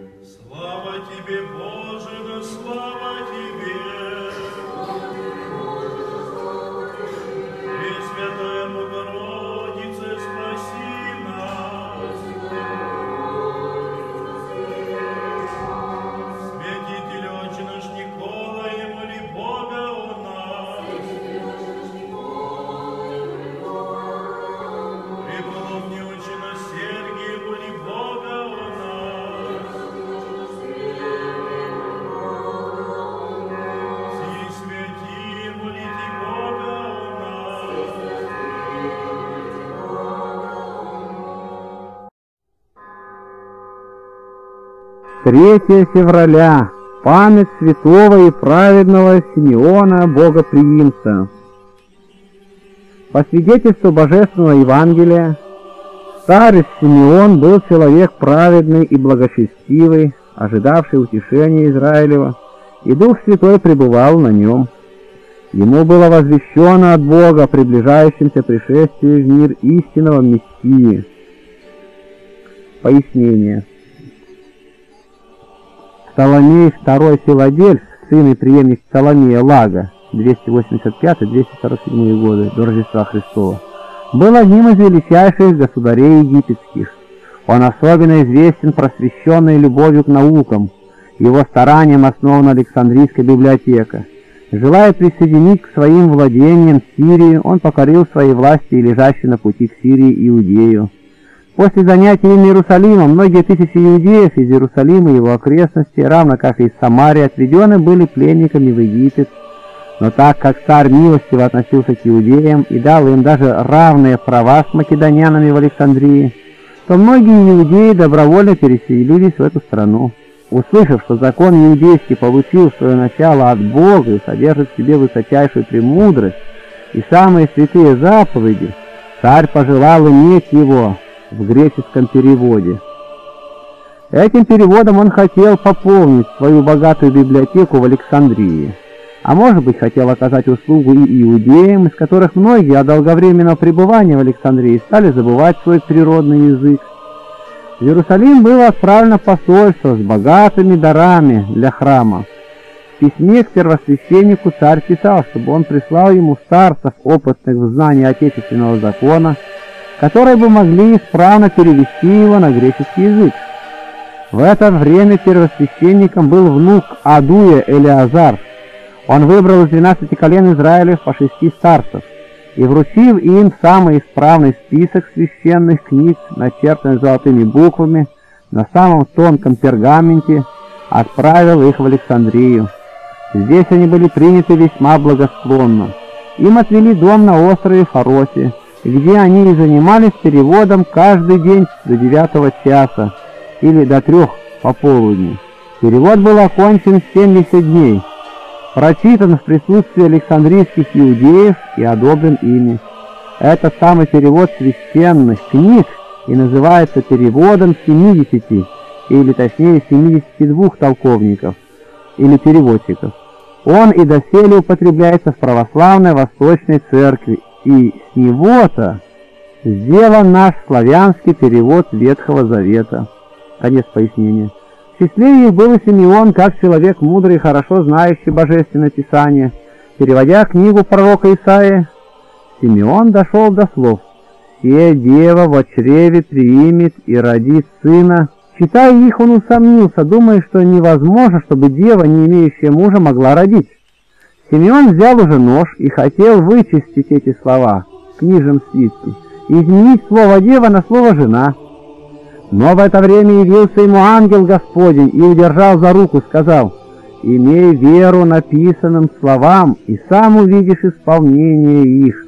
Слава Тебе, Боже, да слава Тебе! Пресвятая Богородица, спаси нас! Святитель Отче наш Никола, и моли Бога у нас! Преподобный Отче наш Сергий, и моли Бога у нас! Февраля. Память святого и праведного Симеона Богоприимца. По свидетельству Божественного Евангелия, старец Симеон был человек праведный и благочестивый, ожидавший утешения Израилева, и Дух Святой пребывал на нем. Ему было возвещено от Бога приближающемся пришествию в мир истинного Мессии. Пояснение. Соломей II Филадельф, сын и преемник Соломея Лага, 285-247 годы до Рождества Христова, был одним из величайших государей египетских. Он особенно известен просвещенной любовью к наукам, его старанием основана Александрийская библиотека. Желая присоединить к своим владениям Сирию, он покорил своей власти и лежащей на пути к Сирии Иудею. После занятия им Иерусалима многие тысячи иудеев из Иерусалима и его окрестностей, равно как и из Самарии, отведены были пленниками в Египет. Но так как царь милостиво относился к иудеям и дал им даже равные права с македонянами в Александрии, то многие иудеи добровольно переселились в эту страну. Услышав, что закон иудейский получил свое начало от Бога и содержит в себе высочайшую премудрость и самые святые заповеди, царь пожелал иметь его в греческом переводе. Этим переводом он хотел пополнить свою богатую библиотеку в Александрии, а может быть хотел оказать услугу и иудеям, из которых многие от долговременного пребывания в Александрии стали забывать свой природный язык. В Иерусалим было отправлено посольство с богатыми дарами для храма. В письме к первосвященнику царь писал, чтобы он прислал ему старцев, опытных в знании отечественного закона, которые бы могли исправно перевести его на греческий язык. В это время первосвященником был внук Адуя Элиазар. Он выбрал из 12 колен Израилев по 6 старцев и, вручив им самый исправный список священных книг, начертанных золотыми буквами, на самом тонком пергаменте, отправил их в Александрию. Здесь они были приняты весьма благосклонно. Им отвели дом на острове Фаросе, где они и занимались переводом каждый день до 9 часа или до 3 пополудни. Перевод был окончен в 70 дней, прочитан в присутствии александрийских иудеев и одобрен ими. Этот самый перевод священных книг и называется переводом 70, или точнее 72 толковников или переводчиков. Он и доселе употребляется в православной Восточной Церкви, и с него-то сделан наш славянский перевод Ветхого Завета. Конец пояснения. В числе их был и Симеон, как человек мудрый и хорошо знающий Божественное Писание. Переводя книгу пророка Исаии, Симеон дошел до слов: «Се дева во чреве приимет и родит сына». Читая их, он усомнился, думая, что невозможно, чтобы дева, не имеющая мужа, могла родить. Симеон взял уже нож и хотел вычистить эти слова в книжном свитке, изменить слово «дева» на слово «жена». Но в это время явился ему ангел Господень и удержал за руку, сказал: «Имей веру написанным словам, и сам увидишь исполнение их,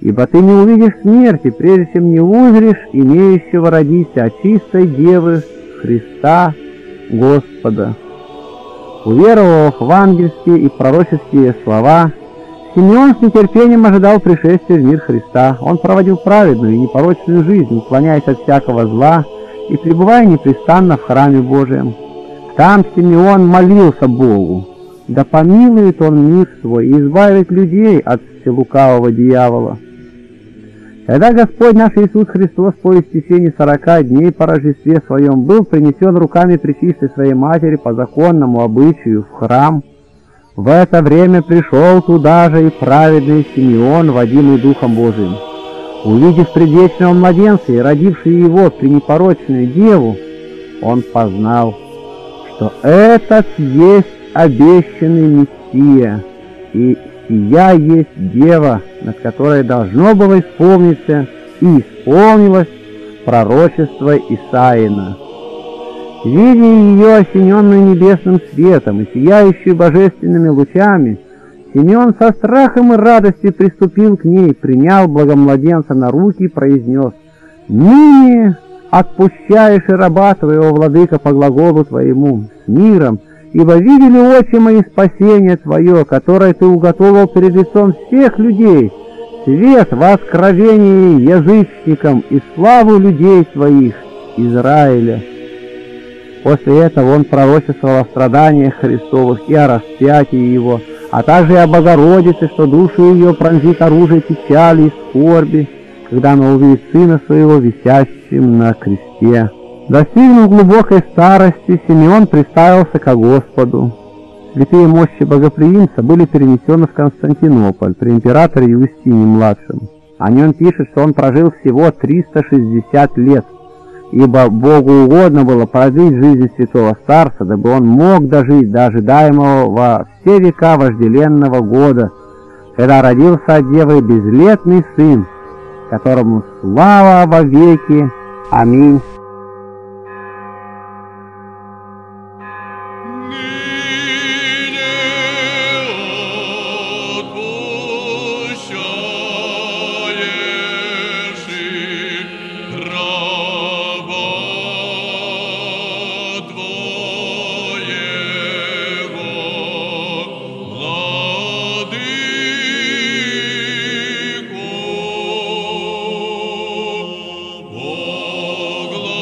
ибо ты не увидишь смерти, прежде чем не узришь имеющего родиться от чистой девы Христа Господа». Уверовав в ангельские и пророческие слова, Симеон с нетерпением ожидал пришествия в мир Христа. Он проводил праведную и непорочную жизнь, уклоняясь от всякого зла и пребывая непрестанно в храме Божием. Там Симеон молился Богу: «Да помилует он мир свой и избавит людей от вселукавого дьявола». Когда Господь наш Иисус Христос по истечении 40 дней по Рождестве Своем был принесен руками Пречистой Своей Матери по законному обычаю в храм, в это время пришел туда же и праведный Симеон, водимый Духом Божиим. Увидев предвечного младенца и родившего его пренепорочную деву, он познал, что этот есть обещанный Мессия, и сия есть дева, над которой должно было исполниться и исполнилось пророчество Исаина. Видя ее осененную небесным светом и сияющую божественными лучами, Симеон со страхом и радостью приступил к ней, принял благомладенца на руки и произнес: «Ныне отпущаешь и раба твоего, владыка, по глаголу твоему, с миром, ибо видели очи мои спасение твое, которое ты уготовил перед лицом всех людей, свет воскровения язычникам и славу людей твоих, Израиля». После этого он пророчествовал о страданиях Христовых и о распятии его, а также и о Богородице, что душу ее пронзит оружие печали и скорби, когда она увидит сына своего висящим на кресте. Достигнув глубокой старости, Симеон приставился ко Господу. Святые мощи Богоприимца были перенесены в Константинополь при императоре Юстиниане Младшем. О нем пишет, что он прожил всего 360 лет, ибо Богу угодно было продлить жизнь святого старца, дабы он мог дожить до ожидаемого во все века вожделенного года, когда родился от девы безлетный сын, которому слава во веки. Аминь. Oh, glory.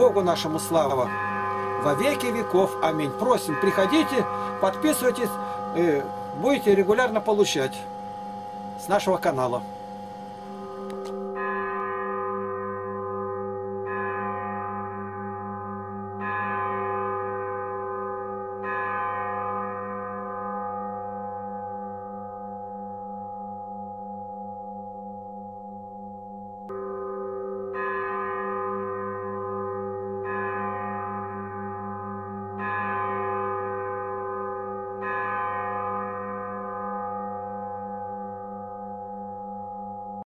Богу нашему слава во веки веков. Аминь. Просим, приходите, подписывайтесь, будете регулярно получать с нашего канала.